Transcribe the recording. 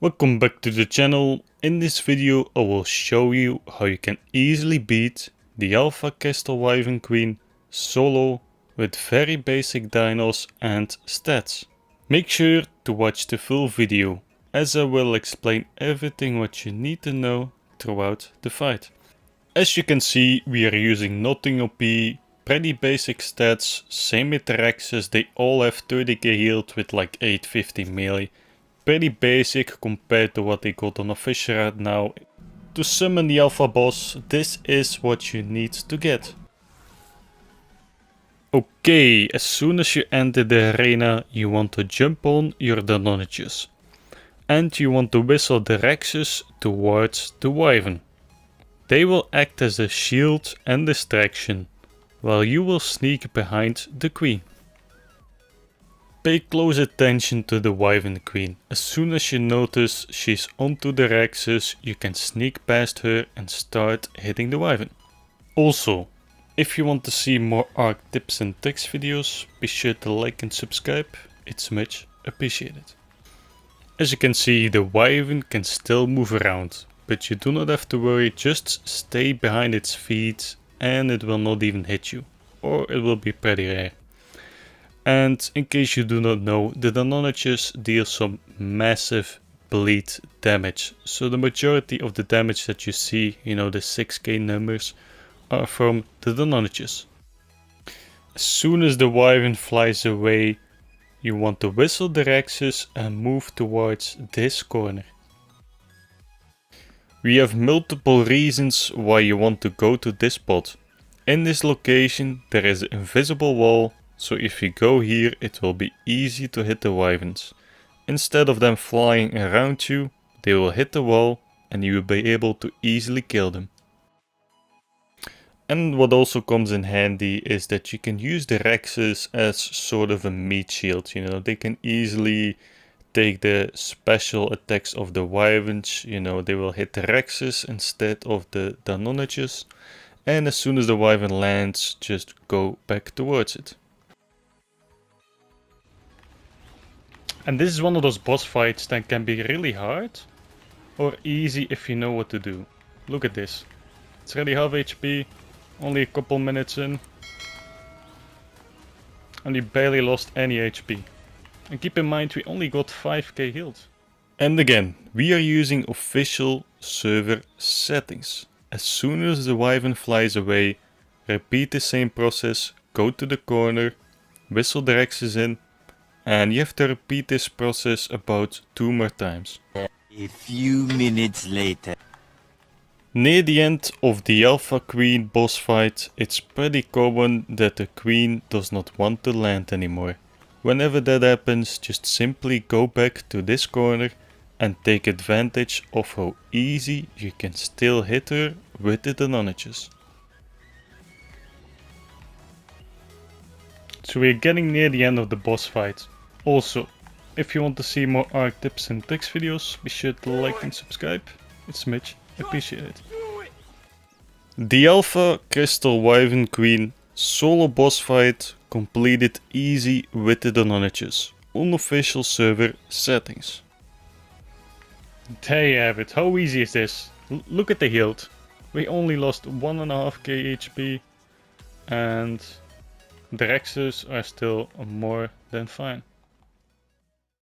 Welcome back to the channel. In this video I will show you how you can easily beat the Alpha Crystal Wyvern Queen solo with very basic dinos and stats. Make sure to watch the full video as I will explain everything what you need to know throughout the fight. As you can see, we are using nothing OP, pretty basic stats, same with the Rexes, they all have 30k healed with like 850 melee. Pretty basic compared to what they got on a fish right now. To summon the alpha boss, this is what you need to get. Okay, as soon as you enter the arena, you want to jump on your Deinonychus. And you want to whistle the Rexes towards the Wyvern. They will act as a shield and distraction, while you will sneak behind the Queen. Pay close attention to the Wyvern Queen. As soon as you notice she's onto the Rexes, you can sneak past her and start hitting the Wyvern. Also, if you want to see more ARK tips and tricks videos, be sure to like and subscribe, it's much appreciated. As you can see, the Wyvern can still move around, but you do not have to worry, just stay behind its feet and it will not even hit you, or it will be pretty rare. And in case you do not know, the Deinonychus deal some massive bleed damage. So the majority of the damage that you see, you know, the 6k numbers, are from the Deinonychus. As soon as the Wyvern flies away, you want to whistle the Rexes and move towards this corner. We have multiple reasons why you want to go to this spot. In this location there is an invisible wall. So if you go here, it will be easy to hit the wyverns. Instead of them flying around you, they will hit the wall and you will be able to easily kill them. And what also comes in handy is that you can use the Rexes as sort of a meat shield. You know, they can easily take the special attacks of the wyverns. You know, they will hit the Rexes instead of the Deinonychus. And as soon as the wyvern lands, just go back towards it. And this is one of those boss fights that can be really hard or easy if you know what to do. Look at this. It's really half HP, only a couple minutes in. And you barely lost any HP. And keep in mind, we only got 5k healed. And again, we are using official server settings. As soon as the wyvern flies away, repeat the same process, go to the corner, whistle the Rexes in. And you have to repeat this process about 2 more times. A few minutes later. Near the end of the Alpha Queen boss fight, it's pretty common that the Queen does not want to land anymore. Whenever that happens, just simply go back to this corner and take advantage of how easy you can still hit her with the Deinonychus. So we are getting near the end of the boss fight. Also, if you want to see more ARK tips and tricks videos, be sure to like and subscribe, it's much appreciated. The Alpha Crystal Wyvern Queen solo boss fight completed easy with the Deinonychus on official server settings. There you have it, how easy is this? Look at the health. We only lost 1.5k HP and the Rexes are still more than fine.